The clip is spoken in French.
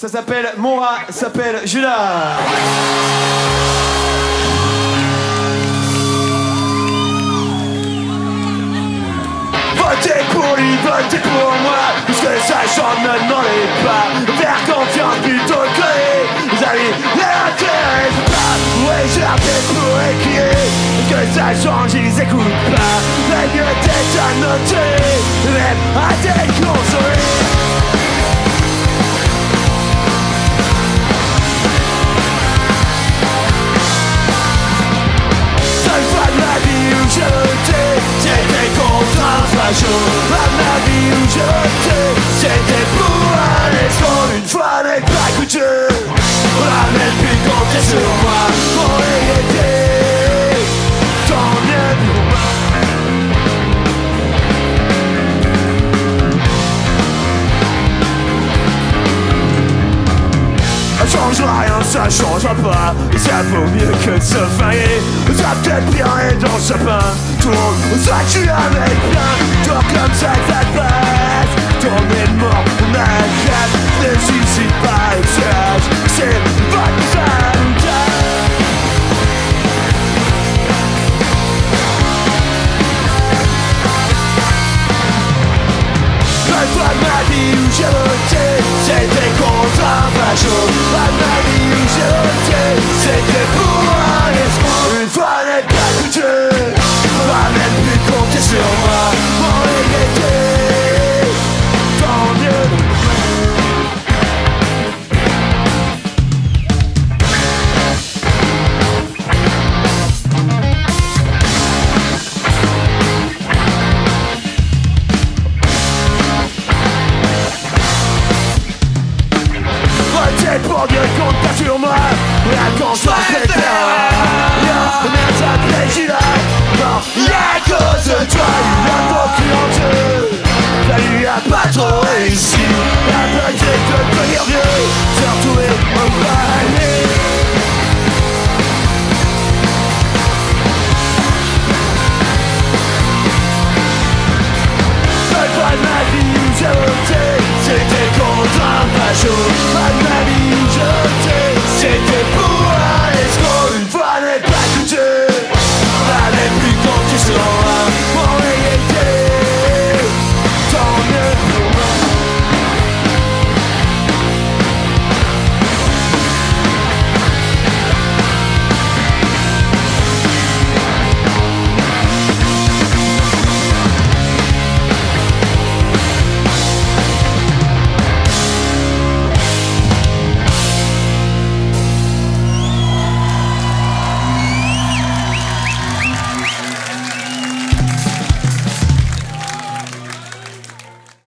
Ça s'appelle Mon rat s'appelle Judas. Votez pour lui, votez pour moi, parce que ça chante même dans les pas. Faire confiance plutôt que les amis, les intérêts, c'est pas. Ouais, j'ai appelé pour écrire, parce que ça change, ils écoutent pas. La gueule est à noter, même à déconstruire. La ma vie où je t'ai, c'était pour aller se prendre une fois avec ma couture. On a même pu compter sur moi pour l'égalité. Tant mieux pour moi. Ça changera rien, ça changera pas. Et ça vaut mieux que de se failler. Ça peut-être bien et dans ce pain. Tout le monde s'en tue avec plein. Comme ça ça passe, tourner le mort pour ma chatte. Ne suicide pas et cherche, c'est votre femme. Pas toi de ma vie où j'ai voté, c'était contre un facho. Pas de ma vie où j'ai voté, c'était pour un escroc. Une fois n'est pas couture, on va même plus compter sur moi. Pour Dieu compte pas sur moi, la conscience est là. On a ça plaisir, la cause de toi, la concurrence. Ça lui a pas trop réussi. La vérité de devenir vieux, se retrouver en palais. Seule fois de ma vie où j'ai voté, c'était contre un facho.